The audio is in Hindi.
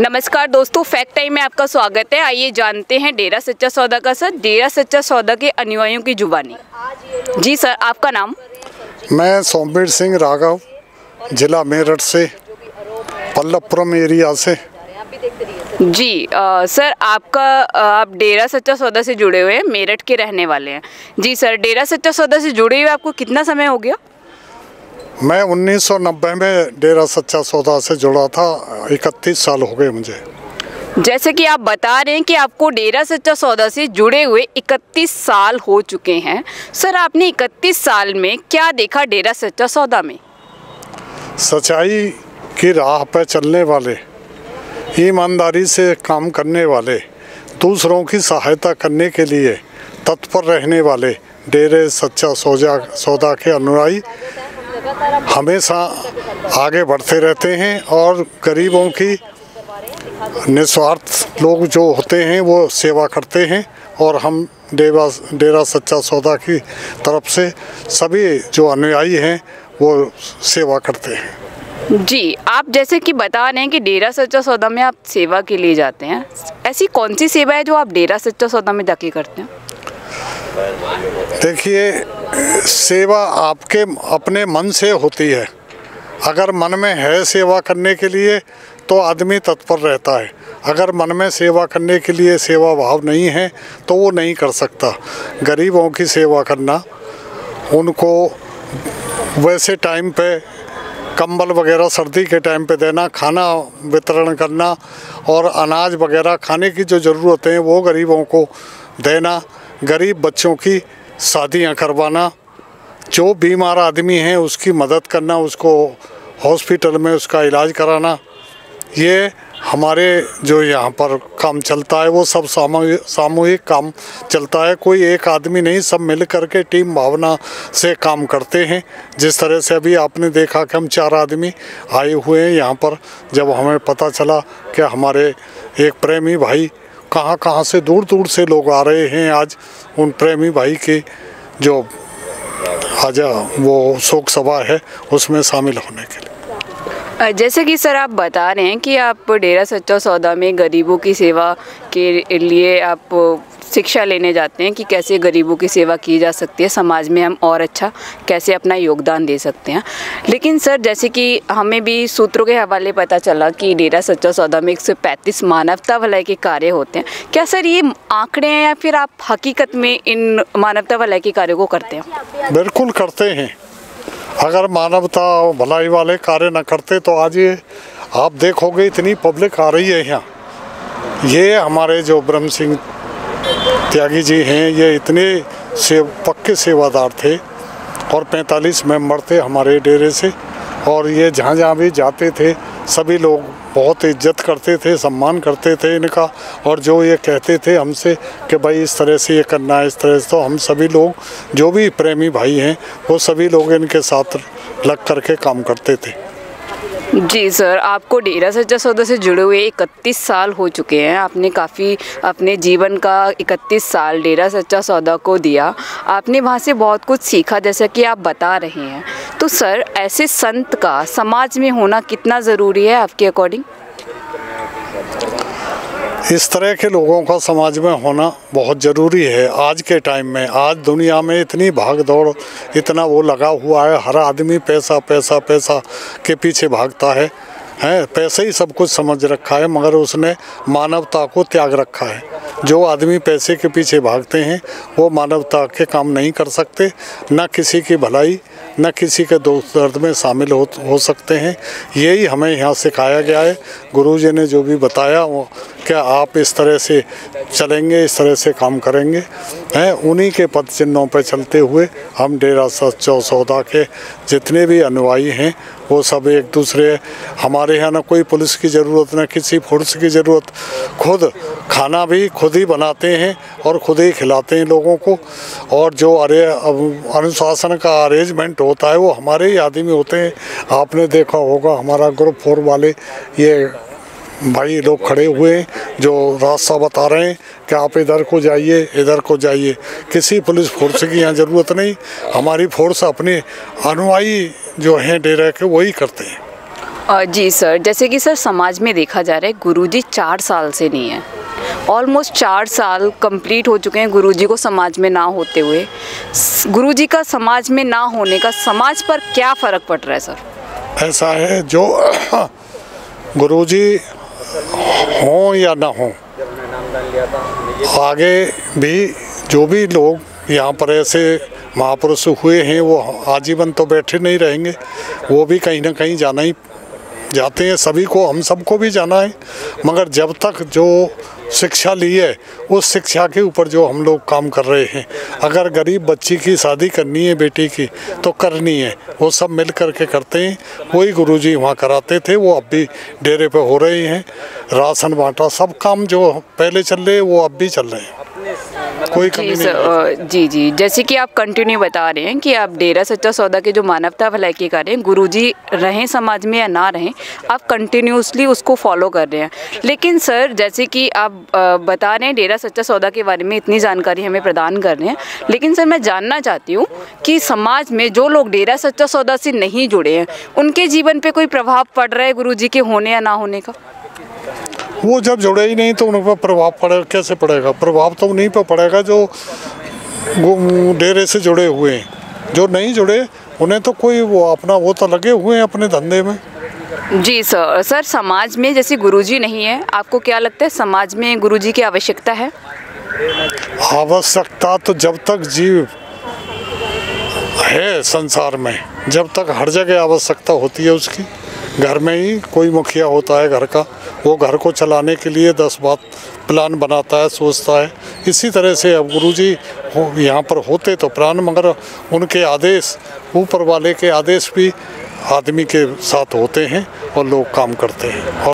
नमस्कार दोस्तों, फैक्ट टाइम में आपका स्वागत है। आइए जानते हैं डेरा सच्चा सौदा का सर, डेरा सच्चा सौदा के अनुयायियों की जुबानी। जी सर, आपका नाम? मैं सोमबीर सिंह राघव, जिला मेरठ से, पल्लवपुरम एरिया से। जी सर, आप डेरा सच्चा सौदा से जुड़े हुए हैं, मेरठ के रहने वाले हैं। जी सर, डेरा सच्चा सौदा से जुड़े हुए आपको कितना समय हो गया? मैं 1990 में डेरा सच्चा सौदा से जुड़ा था, 31 साल हो गए मुझे। जैसे कि आप बता रहे हैं कि आपको डेरा सच्चा सौदा से जुड़े हुए 31 साल हो चुके हैं। सर, आपने 31 साल में क्या देखा डेरा सच्चा सौदा में? सच्चाई की राह पर चलने वाले, ईमानदारी से काम करने वाले, दूसरों की सहायता करने के लिए तत्पर रहने वाले डेरा सच्चा सौदा के अनुयायी हमेशा आगे बढ़ते रहते हैं और गरीबों की निस्वार्थ लोग जो होते हैं वो सेवा करते हैं। और हम डेरा सच्चा सौदा की तरफ से सभी जो अनुयायी हैं वो सेवा करते हैं। जी, आप जैसे कि बता रहे हैं कि डेरा सच्चा सौदा में आप सेवा के लिए जाते हैं, ऐसी कौन सी सेवा है जो आप डेरा सच्चा सौदा में जाके करते हैं? देखिए, सेवा आपके अपने मन से होती है। अगर मन में है सेवा करने के लिए तो आदमी तत्पर रहता है, अगर मन में सेवा करने के लिए सेवा भाव नहीं है तो वो नहीं कर सकता। गरीबों की सेवा करना, उनको वैसे टाइम पे कंबल वगैरह सर्दी के टाइम पे देना, खाना वितरण करना और अनाज वगैरह खाने की जो ज़रूरतें हैं वो गरीबों को देना, गरीब बच्चों की शादियां करवाना, जो बीमार आदमी हैं उसकी मदद करना, उसको हॉस्पिटल में उसका इलाज कराना, ये हमारे जो यहाँ पर काम चलता है वो सब सामूहिक काम चलता है। कोई एक आदमी नहीं, सब मिल करके टीम भावना से काम करते हैं। जिस तरह से अभी आपने देखा कि हम 4 आदमी आए हुए हैं यहाँ पर, जब हमें पता चला कि हमारे एक प्रेमी भाई कहाँ से दूर से लोग आ रहे हैं, आज उन प्रेमी भाई के जो आज वो शोक सभा है उसमें शामिल होने के लिए। जैसे कि सर आप बता रहे हैं कि आप डेरा सच्चा सौदा में गरीबों की सेवा के लिए आप शिक्षा लेने जाते हैं कि कैसे गरीबों की सेवा की जा सकती है, समाज में हम और अच्छा कैसे अपना योगदान दे सकते हैं। लेकिन सर, जैसे कि हमें भी सूत्रों के हवाले पता चला कि डेरा सच्चा सौदा में 135 मानवता भलाई के कार्य होते हैं। क्या सर ये आंकड़े हैं या फिर आप हकीकत में इन मानवता भलाई के कार्यों को करते हैं? बिल्कुल करते हैं। अगर मानवता भलाई वाले कार्य न करते तो आज ये आप देखोगे इतनी पब्लिक आ रही है यहाँ। ये हमारे जो ब्रह्म सिंह त्यागी जी हैं, ये इतने पक्के सेवादार थे और 45 मेंबर थे हमारे डेरे से, और ये जहाँ जहाँ भी जाते थे सभी लोग बहुत इज्जत करते थे, सम्मान करते थे इनका। और जो ये कहते थे हमसे कि भाई इस तरह से ये करना है, इस तरह से, तो हम सभी लोग जो भी प्रेमी भाई हैं वो सभी लोग इनके साथ लग करके काम करते थे। जी सर, आपको डेरा सच्चा सौदा से जुड़े हुए 31 साल हो चुके हैं। आपने काफ़ी अपने जीवन का 31 साल डेरा सच्चा सौदा को दिया, आपने वहाँ से बहुत कुछ सीखा जैसा कि आप बता रहे हैं। तो सर, ऐसे संत का समाज में होना कितना ज़रूरी है आपके अकॉर्डिंग? इस तरह के लोगों का समाज में होना बहुत ज़रूरी है। आज के टाइम में, आज दुनिया में इतनी भाग दौड़, इतना वो लगा हुआ है, हर आदमी पैसा पैसा पैसा के पीछे भागता है, पैसे ही सब कुछ समझ रखा है, मगर उसने मानवता को त्याग रखा है। जो आदमी पैसे के पीछे भागते हैं वो मानवता के काम नहीं कर सकते, ना किसी की भलाई, ना किसी के दुख दर्द में शामिल हो सकते हैं। यही हमें यहाँ सिखाया गया है, गुरुजी ने जो भी बताया वो क्या आप इस तरह से चलेंगे, इस तरह से काम करेंगे हैं। उन्हीं के पद चिन्हों पर चलते हुए हम डेरा सच्चा सौदा के जितने भी अनुयायी हैं वो सब एक दूसरे, हमारे यहाँ ना कोई पुलिस की ज़रूरत, ना किसी फोर्स की ज़रूरत, खुद खाना भी खुद ही बनाते हैं और खुद ही खिलाते हैं लोगों को। और जो अनुशासन का अरेंजमेंट होता है वो हमारे ही आदमी होते हैं। आपने देखा होगा हमारा ग्रुप 4 वाले ये भाई लोग खड़े हुए हैं जो रास्ता बता रहे हैं कि आप इधर को जाइए, इधर को जाइए। किसी पुलिस फोर्स की यहाँ ज़रूरत नहीं, हमारी फोर्स अपने अनुयायी जो हैं डेरा के वही करते हैं। जी सर, जैसे कि सर समाज में देखा जा रहा है गुरुजी 4 साल से नहीं है, ऑलमोस्ट 4 साल कंप्लीट हो चुके हैं गुरुजी को समाज में ना होते हुए। गुरुजी का समाज में ना होने का समाज पर क्या फ़र्क पड़ रहा है सर? ऐसा है जो गुरुजी हों या ना हों, आगे भी जो भी लोग यहाँ पर ऐसे महापुरुष हुए हैं वो आजीवन तो बैठे नहीं रहेंगे, वो भी कहीं ना कहीं जाना ही जाते हैं। सभी को, हम सबको भी जाना है, मगर जब तक जो शिक्षा ली है उस शिक्षा के ऊपर जो हम लोग काम कर रहे हैं। अगर गरीब बच्ची की शादी करनी है, बेटी की, तो करनी है, वो सब मिल कर के करते हैं। वही गुरुजी वहाँ कराते थे, वो अब भी डेरे पे हो रहे हैं। राशन बांटा, सब काम जो पहले चल रहे वो अब भी चल रहे हैं, कोई कमी नहीं। जी, जैसे कि आप कंटिन्यू बता रहे हैं कि आप डेरा सच्चा सौदा के जो मानवता भलाई के कार्य हैं, गुरुजी रहें समाज में या ना रहें, आप कंटिन्यूसली उसको फॉलो कर रहे हैं। लेकिन सर जैसे कि आप बता रहे हैं डेरा सच्चा सौदा के बारे में इतनी जानकारी हमें प्रदान कर रहे हैं, लेकिन सर मैं जानना चाहती हूँ कि समाज में जो लोग डेरा सच्चा सौदा से नहीं जुड़े हैं उनके जीवन पर कोई प्रभाव पड़ रहा है गुरुजी के होने या ना होने का? वो जब जुड़े ही नहीं तो उन पर प्रभाव पड़े कैसे पड़ेगा? प्रभाव तो उन्हीं पर पड़ेगा जो डेरे से जुड़े हुए हैं। जो नहीं जुड़े उन्हें तो कोई वो अपना वो तो लगे हुए हैं अपने धंधे में। जी सर, समाज में जैसे गुरुजी नहीं है, आपको क्या लगता है समाज में गुरुजी की आवश्यकता है? आवश्यकता तो जब तक जीव है संसार में, जब तक हर जगह आवश्यकता होती है उसकी। घर में ही कोई मुखिया होता है घर का, वो घर को चलाने के लिए 10 बात प्लान बनाता है, सोचता है। इसी तरह से अब गुरुजी यहाँ पर होते तो प्राण, मगर उनके आदेश, ऊपर वाले के आदेश भी आदमी के साथ होते हैं और लोग काम करते हैं।